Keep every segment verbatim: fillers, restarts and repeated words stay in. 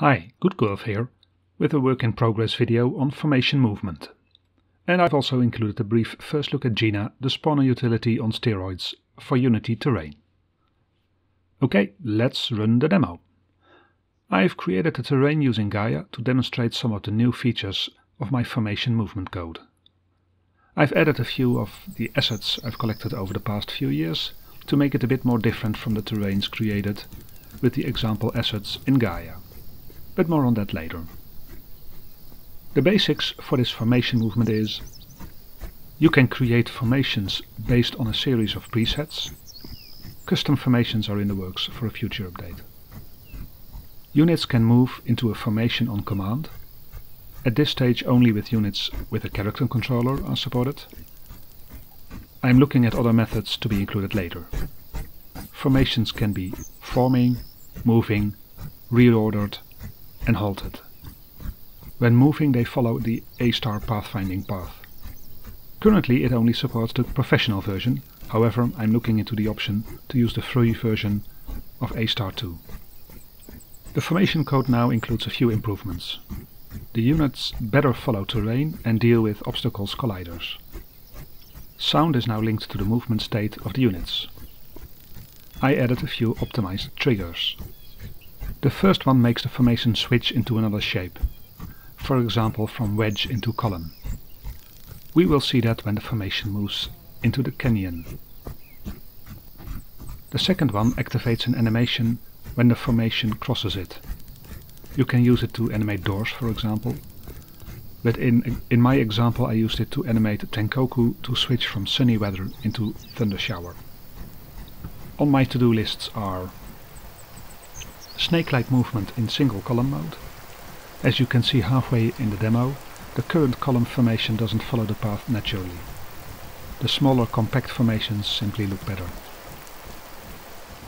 Hi, GoodGurv here, with a work in progress video on formation movement. And I've also included a brief first look at GeNa, the spawner utility on steroids, for Unity terrain. Okay, let's run the demo. I've created a terrain using Gaia to demonstrate some of the new features of my formation movement code. I've added a few of the assets I've collected over the past few years to make it a bit more different from the terrains created with the example assets in Gaia. But more on that later. The basics for this formation movement is you can create formations based on a series of presets. Custom formations are in the works for a future update. Units can move into a formation on command. At this stage only with units with a character controller are supported. I am looking at other methods to be included later. Formations can be forming, moving, reordered, and halted. When moving they follow the A*Pathfinding path. Currently it only supports the professional version, however I'm looking into the option to use the free version of A*two. The formation code now includes a few improvements. The units better follow terrain and deal with obstacles colliders. Sound is now linked to the movement state of the units. I added a few optimized triggers. The first one makes the formation switch into another shape, for example from wedge into column. We will see that when the formation moves into the canyon. The second one activates an animation when the formation crosses it. You can use it to animate doors, for example, but in, in my example I used it to animate Tenkoku to switch from sunny weather into thunder shower. On my to-do lists are snake-like movement in single column mode. As you can see halfway in the demo, the current column formation doesn't follow the path naturally. The smaller compact formations simply look better.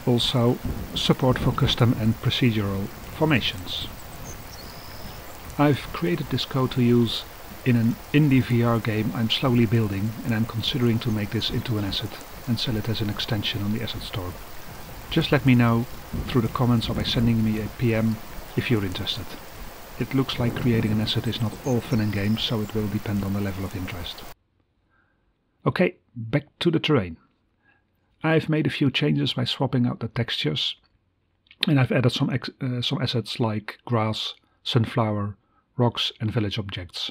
Also, support for custom and procedural formations. I've created this code to use in an indie V R game I'm slowly building, and I'm considering to make this into an asset and sell it as an extension on the asset store. Just let me know through the comments or by sending me a P M if you're interested. It looks like creating an asset is not all fun and games, so it will depend on the level of interest. Okay, back to the terrain. I've made a few changes by swapping out the textures, and I've added some, ex uh, some assets like grass, sunflower, rocks and village objects.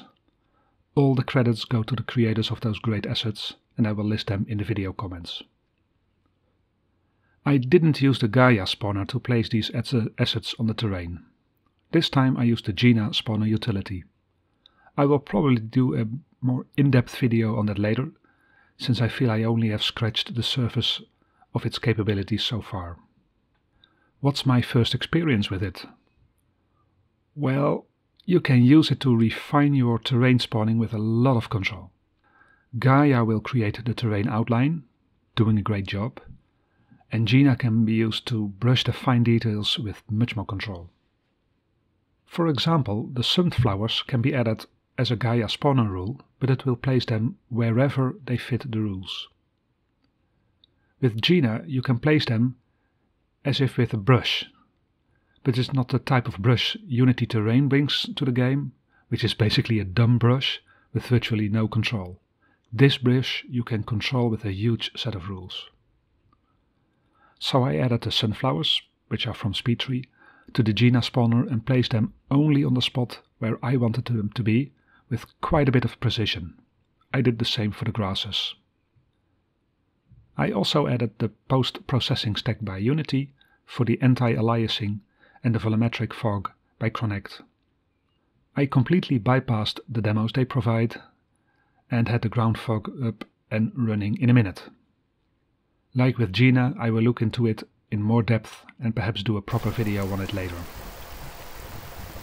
All the credits go to the creators of those great assets, and I will list them in the video comments. I didn't use the Gaia spawner to place these assets on the terrain. This time I used the GeNa spawner utility. I will probably do a more in-depth video on that later, since I feel I only have scratched the surface of its capabilities so far. What's my first experience with it? Well, you can use it to refine your terrain spawning with a lot of control. Gaia will create the terrain outline, doing a great job. And GeNa can be used to brush the fine details with much more control. For example, the sunflowers can be added as a Gaia spawner rule, but it will place them wherever they fit the rules. With GeNa you can place them as if with a brush, but it's not the type of brush Unity Terrain brings to the game, which is basically a dumb brush with virtually no control. This brush you can control with a huge set of rules. So I added the sunflowers, which are from SpeedTree, to the GeNa spawner and placed them only on the spot where I wanted them to be, with quite a bit of precision. I did the same for the grasses. I also added the post-processing stack by Unity for the anti-aliasing and the volumetric fog by Kronnect. I completely bypassed the demos they provide and had the ground fog up and running in a minute. Like with GeNa, I will look into it in more depth and perhaps do a proper video on it later.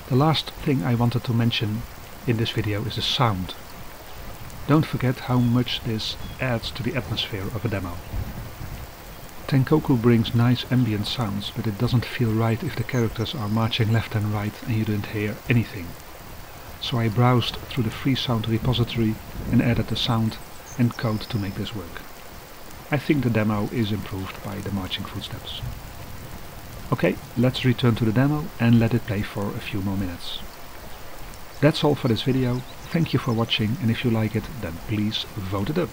The last thing I wanted to mention in this video is the sound. Don't forget how much this adds to the atmosphere of a demo. Tenkoku brings nice ambient sounds, but it doesn't feel right if the characters are marching left and right and you don't hear anything. So I browsed through the FreeSound repository and added the sound and code to make this work. I think the demo is improved by the marching footsteps. Okay, let's return to the demo and let it play for a few more minutes. That's all for this video. Thank you for watching, and if you like it, then please vote it up.